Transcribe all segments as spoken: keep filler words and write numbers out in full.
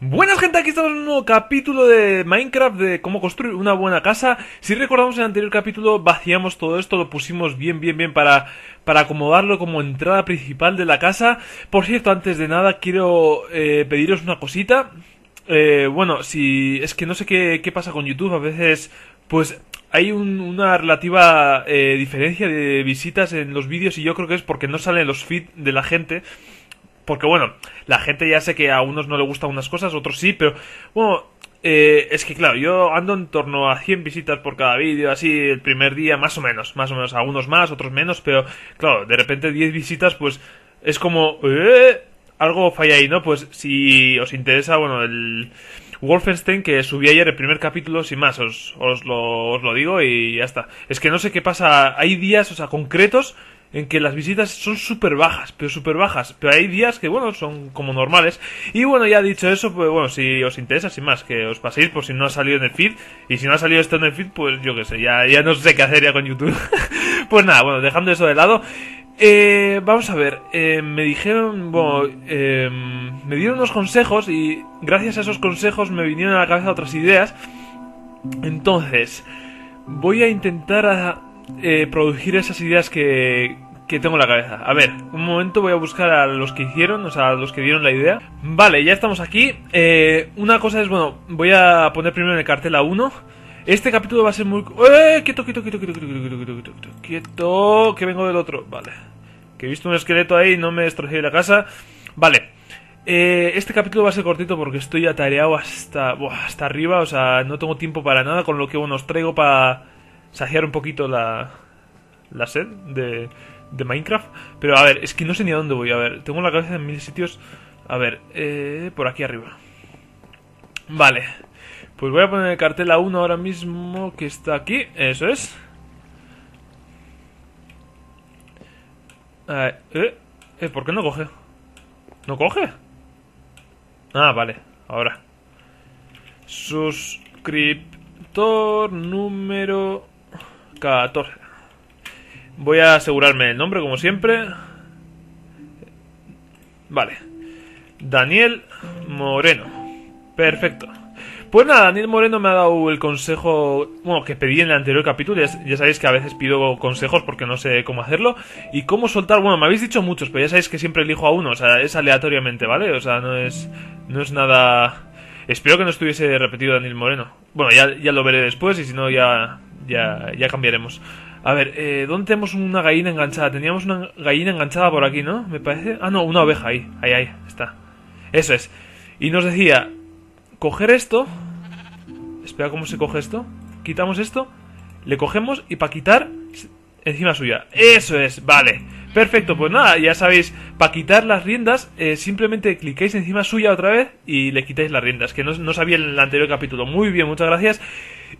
Buenas gente, aquí estamos en un nuevo capítulo de Minecraft de cómo construir una buena casa. Si recordamos en el anterior capítulo vaciamos todo esto, lo pusimos bien bien bien para, para acomodarlo como entrada principal de la casa. Por cierto, antes de nada quiero eh, pediros una cosita. Eh, bueno, si es que no sé qué, qué pasa con YouTube, a veces pues hay un, una relativa eh, diferencia de visitas en los vídeos y yo creo que es porque no salen los feeds de la gente. Porque bueno, la gente ya sé que a unos no le gustan unas cosas, a otros sí, pero bueno, eh, es que claro, yo ando en torno a cien visitas por cada vídeo, así el primer día más o menos, más o menos, algunos más, otros menos, pero claro, de repente diez visitas pues es como, eh, algo falla ahí, ¿no? Pues si os interesa, bueno, el Wolfenstein que subí ayer el primer capítulo, sin más, os, os, lo, os lo digo y ya está. Es que no sé qué pasa, hay días, o sea, concretos en que las visitas son súper bajas, pero súper bajas. Pero hay días que, bueno, son como normales. Y bueno, ya dicho eso, pues bueno, si os interesa, sin más, que os paséis por si no ha salido en el feed. Y si no ha salido esto en el feed, pues yo qué sé, ya, ya no sé qué hacer ya con YouTube. Pues nada, bueno, dejando eso de lado. Eh, vamos a ver, eh, me dijeron, bueno, eh, me dieron unos consejos y gracias a esos consejos me vinieron a la cabeza otras ideas. Entonces, voy a intentar a, eh, producir esas ideas que... que tengo en la cabeza. A ver, un momento voy a buscar a los que hicieron, o sea, a los que dieron la idea. Vale, ya estamos aquí. Eh, una cosa es, bueno, voy a poner primero en el cartel a uno. Este capítulo va a ser muy... ¡Eh! Quieto, quieto, quieto, quieto, quieto, quieto, quieto, quieto, quieto, que vengo del otro. Vale. Que he visto un esqueleto ahí y no me destrocé la casa. Vale. Eh, este capítulo va a ser cortito porque estoy atareado hasta... Buah, hasta arriba, o sea, no tengo tiempo para nada, con lo que, bueno, os traigo para saciar un poquito la... la sed de... de Minecraft. Pero a ver, es que no sé ni a dónde voy. A ver, tengo la cabeza en mil sitios. A ver, eh, por aquí arriba. Vale, pues voy a poner el cartel a uno ahora mismo, que está aquí. Eso es. eh, eh, eh, ¿Por qué no coge? ¿No coge? Ah, vale, ahora. Suscriptor número catorce. Voy a asegurarme el nombre, como siempre. Vale. Daniel Moreno. Perfecto. Pues nada, Daniel Moreno me ha dado el consejo... Bueno, que pedí en el anterior capítulo. Ya, ya sabéis que a veces pido consejos porque no sé cómo hacerlo. Y cómo soltar... Bueno, me habéis dicho muchos, pero ya sabéis que siempre elijo a uno. O sea, es aleatoriamente, ¿vale? O sea, no es, no es nada... Espero que no estuviese repetido Daniel Moreno. Bueno, ya, ya lo veré después y si no ya, ya, ya cambiaremos. A ver, eh, ¿dónde tenemos una gallina enganchada? Teníamos una gallina enganchada por aquí, ¿no? Me parece... Ah, no, una oveja ahí. Ahí, ahí, está. Eso es. Y nos decía... Coger esto... Espera, ¿cómo se coge esto? Quitamos esto. Le cogemos y para quitar... Encima suya. Eso es, vale. Perfecto, pues nada, ya sabéis. Para quitar las riendas, eh, simplemente clicáis encima suya otra vez y le quitáis las riendas. Que no, no sabía en el anterior capítulo. Muy bien, muchas gracias.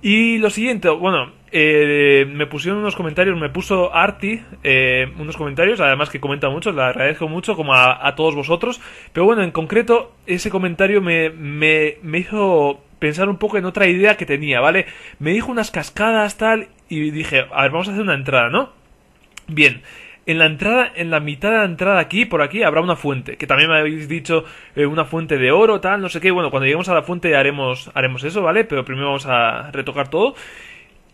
Y lo siguiente, bueno, eh, me pusieron unos comentarios, me puso Arti eh, unos comentarios, además que comenta mucho, le agradezco mucho, como a, a todos vosotros. Pero bueno, en concreto, ese comentario me, me, me hizo pensar un poco en otra idea que tenía, ¿vale? Me dijo unas cascadas, tal, y dije, a ver, vamos a hacer una entrada, ¿no? Bien, en la entrada, en la mitad de la entrada aquí, por aquí, habrá una fuente, que también me habéis dicho eh, una fuente de oro, tal, no sé qué. Bueno, cuando lleguemos a la fuente haremos, haremos eso, ¿vale? Pero primero vamos a retocar todo.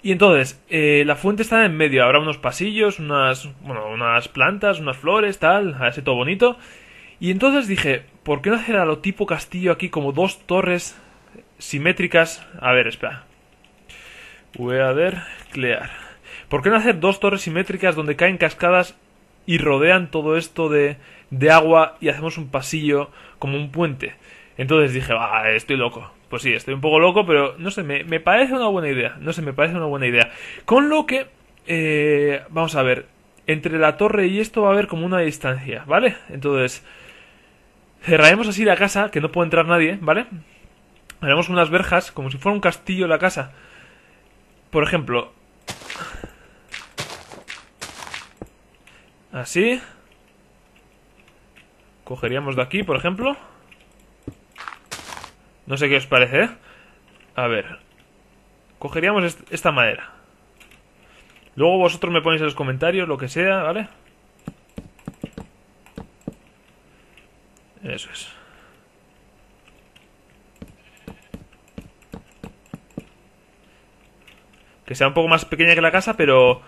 Y entonces, eh, la fuente está en medio, habrá unos pasillos, unas, bueno, unas plantas, unas flores, tal, así todo bonito. Y entonces dije, ¿por qué no hacer a lo tipo castillo aquí como dos torres simétricas? A ver, espera. Voy a ver, clear. ¿Por qué no hacer dos torres simétricas donde caen cascadas y rodean todo esto de, de agua y hacemos un pasillo como un puente? Entonces dije, ah, estoy loco. Pues sí, estoy un poco loco, pero no sé, me, me parece una buena idea. No sé, me parece una buena idea. Con lo que, eh, vamos a ver, entre la torre y esto va a haber como una distancia, ¿vale? Entonces, cerraremos así la casa, que no puede entrar nadie, ¿vale? Haremos unas verjas, como si fuera un castillo la casa. Por ejemplo... Así. Cogeríamos de aquí, por ejemplo. No sé qué os parece, ¿eh? A ver. Cogeríamos est esta madera. Luego vosotros me ponéis en los comentarios, lo que sea, ¿vale? Eso es. Que sea un poco más pequeña que la casa, pero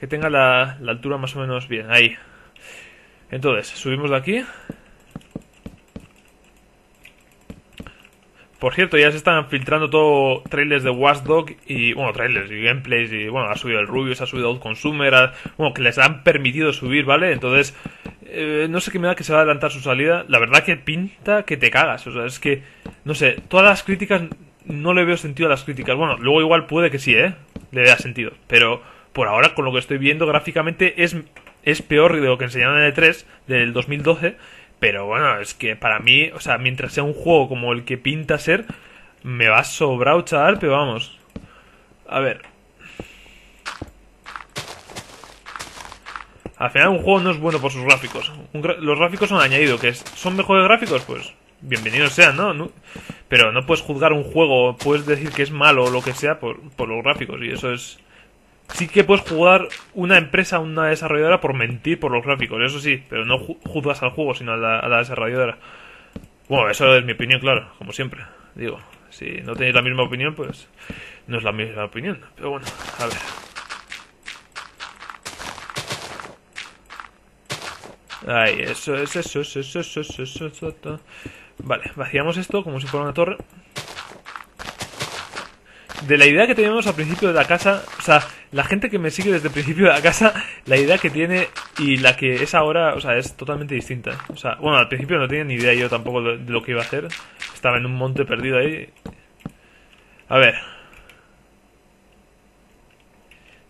que tenga la, la altura más o menos bien. Ahí. Entonces, subimos de aquí. Por cierto, ya se están filtrando todo trailers de Watch Dogs y, bueno, trailers y gameplays y, bueno, ha subido el Rubius, ha subido Old Consumer, ha, bueno, que les han permitido subir, ¿vale? Entonces, eh, no sé qué me da que se va a adelantar su salida. La verdad que pinta que te cagas, o sea, es que, no sé, todas las críticas, no le veo sentido a las críticas. Bueno, luego igual puede que sí, ¿eh? Le vea sentido, pero por ahora, con lo que estoy viendo gráficamente, es, es peor de lo que enseñaron en E tres del dos mil doce. Pero bueno, es que para mí, o sea, mientras sea un juego como el que pinta ser, me va sobrado, chaval, pero vamos. A ver. Al final un juego no es bueno por sus gráficos. Un gra los gráficos han añadido, que es, son mejores gráficos, pues bienvenidos sean, ¿no? ¿no? Pero no puedes juzgar un juego, puedes decir que es malo o lo que sea por, por los gráficos, y eso es... Sí que puedes jugar una empresa, una desarrolladora, por mentir por los gráficos, eso sí, pero no ju juzgas al juego, sino a la, a la desarrolladora. Bueno, eso es mi opinión, claro, como siempre. Digo, si no tenéis la misma opinión, pues no es la misma opinión. Pero bueno, a ver. Ahí, eso es, eso es, eso es, eso es, eso es. Vale, vaciamos esto como si fuera una torre. De la idea que teníamos al principio de la casa, o sea, la gente que me sigue desde el principio de la casa, la idea que tiene y la que es ahora, o sea, es totalmente distinta. O sea, bueno, al principio no tenía ni idea yo tampoco de lo que iba a hacer. Estaba en un monte perdido ahí. A ver.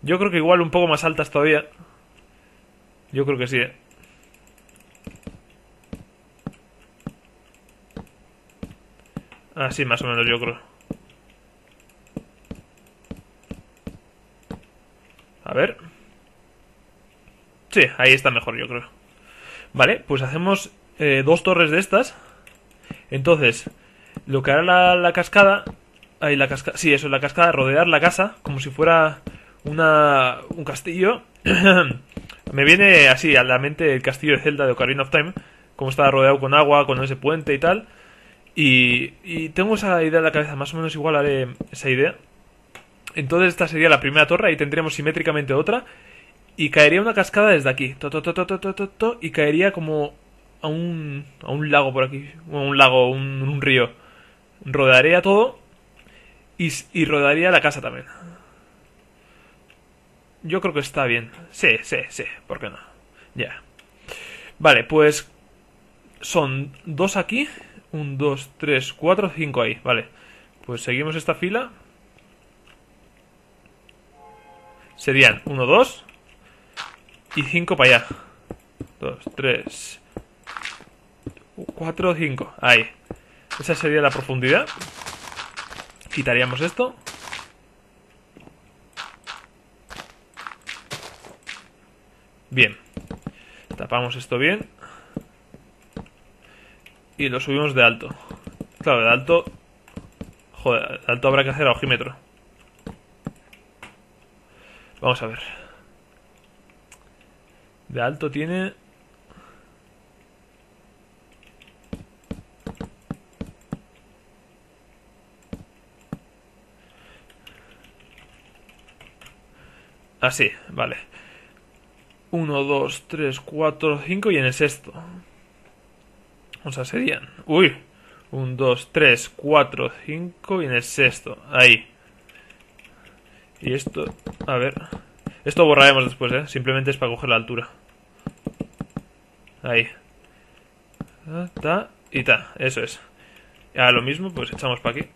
Yo creo que igual un poco más altas todavía. Yo creo que sí, ¿eh? Ah, sí, más o menos yo creo. A ver. Sí, ahí está mejor, yo creo. Vale, pues hacemos eh, dos torres de estas. Entonces, lo que hará la, la cascada... Ahí la cascada... Sí, eso, la cascada, rodear la casa como si fuera una un castillo. Me viene así a la mente el castillo de Zelda de Ocarina of Time. Como está rodeado con agua, con ese puente y tal. Y, y tengo esa idea en la cabeza. Más o menos igual haré esa idea. Entonces esta sería la primera torre, ahí tendríamos simétricamente otra. Y caería una cascada desde aquí. To, to, to, to, to, to, to, y caería como a un, a un lago por aquí. Bueno, un lago, un, un río. Rodaría todo. Y, y rodaría la casa también. Yo creo que está bien. Sí, sí, sí. ¿Por qué no? Ya. Vale, pues... Son dos aquí. Un, dos, tres, cuatro, cinco ahí. Vale. Pues seguimos esta fila. Serían uno, dos y cinco para allá. dos, tres, cuatro, cinco. Ahí. Esa sería la profundidad. Quitaríamos esto. Bien. Tapamos esto bien. Y lo subimos de alto. Claro, de alto... Joder, de alto habrá que hacer a ojímetro. Vamos a ver. De alto tiene... Así, vale. uno, dos, tres, cuatro, cinco y en el sexto. O sea, serían... Uy. uno, dos, tres, cuatro, cinco y en el sexto. Ahí. Y esto, a ver. Esto borraremos después, ¿eh? Simplemente es para coger la altura. Ahí. Ta y ta, eso es. Ahora lo mismo, pues echamos para aquí.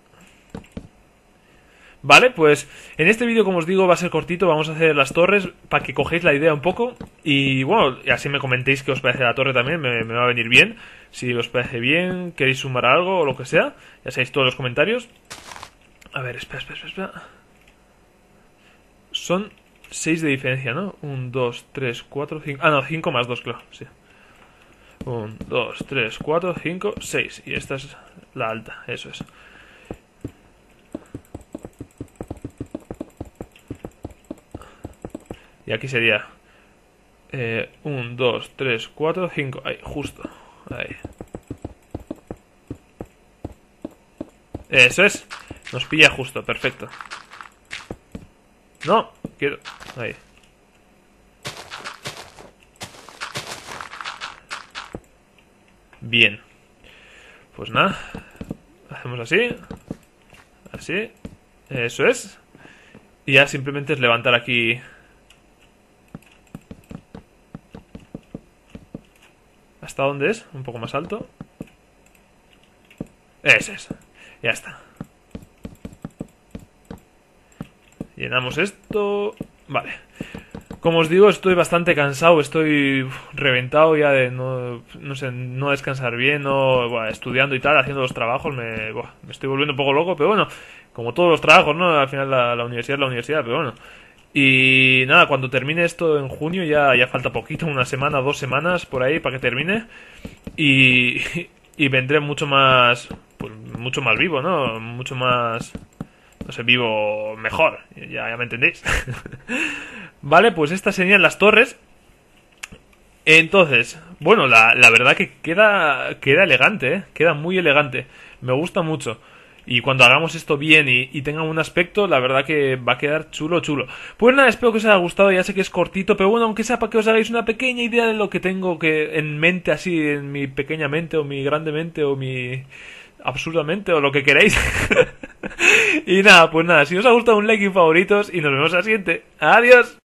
Vale, pues en este vídeo, como os digo, va a ser cortito. Vamos a hacer las torres para que cogéis la idea un poco. Y bueno, así me comentéis qué os parece la torre también. Me, me va a venir bien. Si os parece bien, queréis sumar algo o lo que sea. Ya sabéis todos los comentarios. A ver, espera, espera, espera, espera. Son seis de diferencia, ¿no? uno, dos, tres, cuatro, cinco... Ah, no, cinco más dos, claro, sí. uno, dos, tres, cuatro, cinco, seis. Y esta es la alta, eso es. Y aquí sería... uno, dos, tres, cuatro, cinco... Ahí, justo. Ahí. Eso es. Nos pilla justo, perfecto. No, quiero... Ahí. Bien. Pues nada. Hacemos así. Así. Eso es. Y ya simplemente es levantar aquí... ¿Hasta dónde es? Un poco más alto. Ese es. Ya está. Llenamos esto. Vale. Como os digo, estoy bastante cansado. Estoy reventado ya de no, no sé, no descansar bien, no, bueno, estudiando y tal, haciendo los trabajos. Me, bueno, me estoy volviendo un poco loco, pero bueno. Como todos los trabajos, ¿no? Al final la, la universidad es la universidad, pero bueno. Y nada, cuando termine esto en junio, ya, ya falta poquito, una semana, dos semanas por ahí para que termine. Y, y vendré mucho más, pues, mucho más vivo, ¿no? Mucho más... No sé, vivo mejor. Ya, ya me entendéis. Vale, pues estas serían las torres. Entonces, bueno, la, la verdad que queda, queda elegante, ¿eh? Queda muy elegante. Me gusta mucho. Y cuando hagamos esto bien y, y tenga un aspecto, la verdad que va a quedar chulo, chulo. Pues nada, espero que os haya gustado, ya sé que es cortito, pero bueno, aunque sea para que os hagáis una pequeña idea de lo que tengo que en mente, así, en mi pequeña mente, o mi grande mente, o mi... absurdamente, o lo que queréis. Y nada, pues nada, si os ha gustado un like y favoritos, y nos vemos a la siguiente. ¡Adiós!